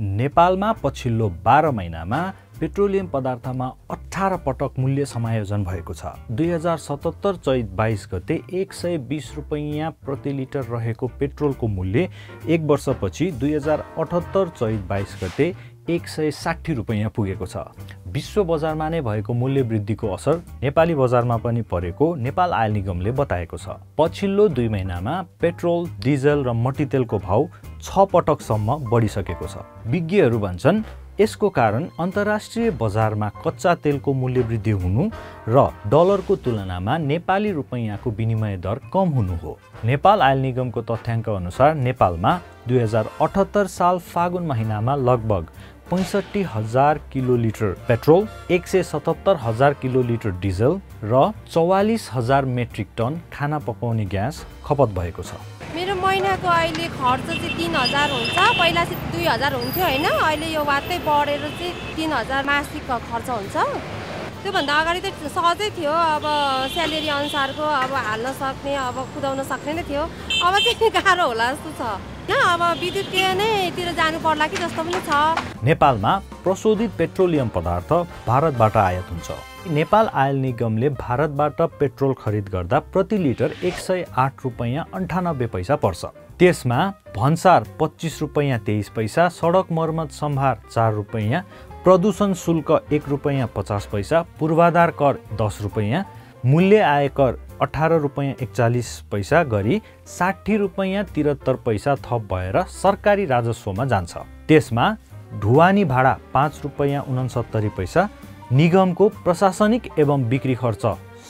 नेपालमा पछिल्लो 12 महिनामा पेट्रोलियम पदार्थमा 18 पटक मूल्य समायोजन भएको छ। 2077 चैत 22 गते 120 रुपैयाँ प्रति लिटर रहेको पेट्रोलको मूल्य एक वर्षपछि 2078 चैत 22 गते 160 रुपैयाँ पुगेको छ। विश्व बजारमा नै भएको मूल्य वृद्धिको असर नेपाली बजारमा पनि परेको नेपाल आयल निगमले बताएको छ। पछिल्लो 2 महिनामा पेट्रोल, डिजल र मट्टीतेलको भाव 6 पटकसम्म बढिसकेको छ। विज्ञहरू भन्छन् यसको कारण अन्तर्राष्ट्रिय बजारमा कच्चा तेलको मूल्य वृद्धि हुनु र डलरको तुलनामा नेपाली रुपैयाँको विनिमय दर कम हुनु हो। नेपाल आयल निगमको तथ्याङ्क अनुसार नेपालमा 2078 साल फागुन महिनामा लगभग 65,000 किलोलिटर पेट्रोल, 177,000 किलोलिटर डिजल र 44,000 मेट्रिक टन खाना पकाउने ग्यास खपत भएको छ। मेरो महिनाको अहिले खर्च चाहिँ 3,000 हुन्छ, पहिला चाहिँ 2,000 हुन्थ्यो हैन, अहिले यो वातै बढेर चाहिँ 3,000 मासिक खर्च हुन्छ। त्यो भन्दा अगाडि त सहजै थियो, अब स्यालेरी अनुसारको अब हाल्न सक्ने, अब कुदाउन सक्ने नै थियो, अब चाहिँ गाह्रो होला जस्तो छ न, अब विद्युतीय नै तिर जानु पर्ला कि जस्तो पनि छ। नेपालमा प्रशोधित पेट्रोलियम पदार्थ भारतबाट आयात हुन्छ। नेपाल आयल निगमले भारतबाट पेट्रोल खरिद गर्दा प्रति लिटर 108 रुपैयाँ 98 पैसा पर्छ। त्यसमा भन्सार 25 रुपैयाँ 23 पैसा, सडक मर्मत सम्भार 4 रुपैयाँ, प्रदूषण शुल्क 1 रुपैयाँ 50 पैसा, पूर्वाधार कर 10 रुपैयाँ, मूल्य आयकर 18 रुपैयाँ 41 पैसा गरी 60 रुपैयाँ 73 पैसा थप भएर सरकारी राजस्वमा जान्छ। त्यसमा ढुवानी भाडा 5 रुपैयाँ 69 पैसा, निगमको प्रशासनिक एवं बिक्री खर्च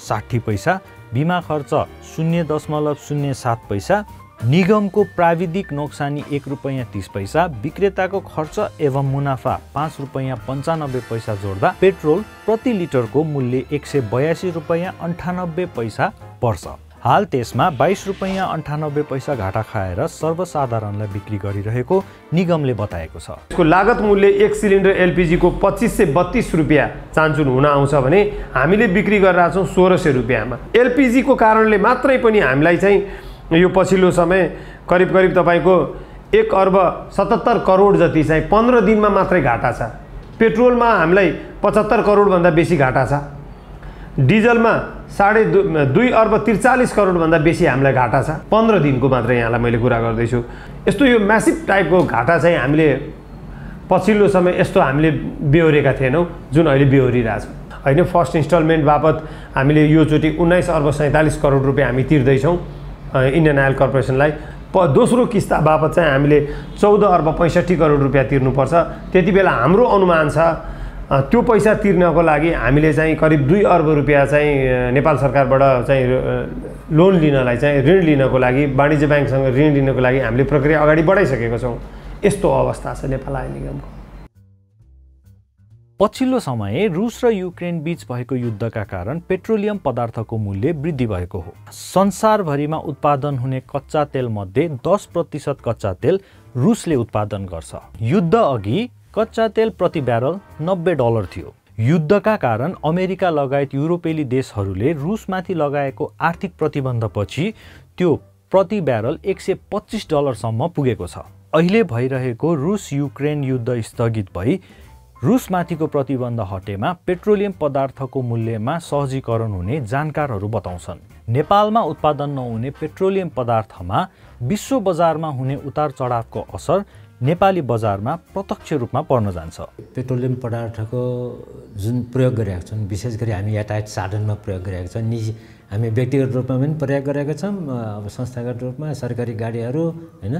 60 पैसा, बीमा खर्च 0.07 पैसा, निगमको प्राविधिक नोक्सानी 1 रुपैयाँ 30 पैसा, विक्रेताको खर्च एवं मुनाफा 5 रुपैयाँ 95 पैसा जोड्दा पेट्रोल प्रति लिटरको मूल्य 182 रुपैयाँ 98 पैसा पर्छ। हाल त्यसमा 22 रुपैयाँ 98 पैसा घाटा खाएर सर्वसाधारणलाई बिक्री गरिरहेको निगमले बताएको छ। यसको लागत मूल्य एक सिलिन्डर एलपीजी को 2532 रुपैयाँ चान्चुन हुन आउँछ भने हामीले बिक्री गरिरहेका छौँ 1600 रुपैयाँमा। एलपीजी को कारणले मात्रै पनि हामीलाई चाहिँ यो पछिल्लो समय करीब करीब तपाईको 1,77 करोड जति चाहिँ 15 दिन में मात्रै घाटा छ। पेट्रोल में हामीलाई 75 करोड भन्दा बेसी घाटा छ। डिजल में 2.43 करोड भन्दा बेसी हामीलाई घाटा छ। 15 दिन को मात्रै यहाँलाई मैले कुरा गर्दैछु। यस्तो यो म्यासिभ टाइप को घाटा चाहिँ हामीले पछिल्लो समय यस्तो हामीले बेहोरेका थिएनौं जुन अहिले बेहोरिरहेछ हैन। फर्स्ट इन्स्टलमेन्ट बापत हामीले यो चोटी 19.47 करोड रुपैयाँ हामी तिर्दै छौं इन्डियन आयल कर्पोरेसनलाई। दोस्रो किस्ता बापत चाहिँ हामीले 14.65 करोड रुपैयाँ तिर्नुपर्छ। त्यति बेला हाम्रो अनुमान छ त्यो पैसा तिर्नको लागि हामीले चाहिँ करिब 2 अर्ब रुपैयाँ चाहिँ नेपाल सरकारबाट चाहिँ लोन लिनलाई चाहिँ ऋण लिनको लागि वाणिज्य ब्याङ्कसँग ऋण लिनको लागि हामीले प्रक्रिया अगाडि बढाइसकेको छौँ। यस्तो अवस्था छ नेपाल आयल निगमको। पछिल्लो समय रूस र युक्रेन बीच भएको युद्धका कारण पेट्रोलियम पदार्थको मूल्य वृद्धि भएको हो। संसारभरिमा उत्पादन हुने कच्चा तेल मध्ये 10% कच्चा तेल रूसले उत्पादन गर्छ। युद्ध अघि कच्चा तेल प्रति ब्यारल $90 थियो। युद्धका कारण अमेरिका लगायत युरोपेली देशहरूले रूसमाथि लगाएको आर्थिक प्रतिबन्धपछि त्यो प्रति ब्यारल $125 पुगेको छ। अहिले भइरहेको रूस युक्रेन युद्ध स्थगित भई रूसमाथिको प्रतिबन्ध हटेमा पेट्रोलियम पदार्थको मूल्यमा सहजीकरण हुने जानकारहरू बताउँछन्। नेपालमा उत्पादन नहुने पेट्रोलियम पदार्थमा विश्व बजारमा हुने उतार चढावको असर नेपाली बजारमा प्रत्यक्ष रूपमा पर्न जान्छ। पेट्रोलियम पदार्थको जुन प्रयोग गरेका छन्, विशेष गरी हामी यातायात साधनमा प्रयोग गरेका छौँ, निजी हामी व्यक्तिगत रूपमा पनि प्रयोग गरेका छौँ, अब संस्थागत रूपमा सरकारी गाडीहरू हैन,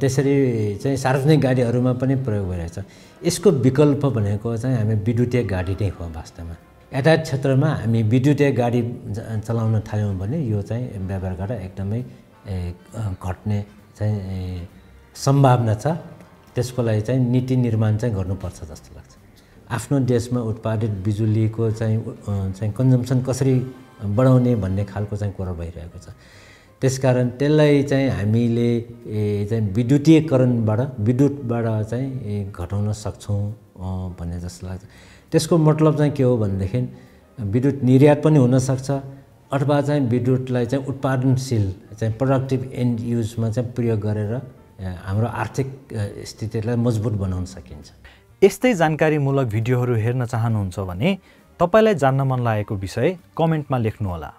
त्यसरी चाहिँ सार्वजनिक गाडीहरूमा पनि प्रयोग भइरहेछ। यसको विकल्प भनेको चाहिँ हामी विद्युतीय गाडी नै हो। वास्तवमा यातायात क्षेत्रमा हामी विद्युतीय गाडी चलाउन थाल्यौँ भने यो चाहिँ व्यवहार गरेर एकदमै घट्ने चाहिँ सम्भावना छ। त्यसको लागि चाहिँ नीति निर्माण चाहिँ गर्नुपर्छ जस्तो लाग्छ। आफ्नो देशमा उत्पादित बिजुलीको चाहिँ कन्जम्सन कसरी बढाउने भन्ने खालको चाहिँ कुरा भइरहेको छ। त्यसकारण त्यसलाई चाहिँ हामीले चाहिँ विद्युतीयकरणबाट विद्युतबाट चाहिँ घटाउन सक्छौं भन्ने जस्तो लाग्छ। त्यसको मतलब चाहिँ के हो भनेदेखि विद्युत निर्यात पनि हुन सक्छ अथवा चाहिँ विद्युतलाई चाहिँ उत्पादनशील चाहिँ प्रोडक्टिभ एन्ड युजमा चाहिँ प्रयोग गरेर हाम्रो आर्थिक स्थितिलाई मजबुत बनाउन सकिन्छ। यस्तै जानकारीमूलक भिडियोहरू हेर्न चाहनुहुन्छ भने तपाईलाई जान्न मन लागेको विषय कमेन्टमा लेख्नुहोला।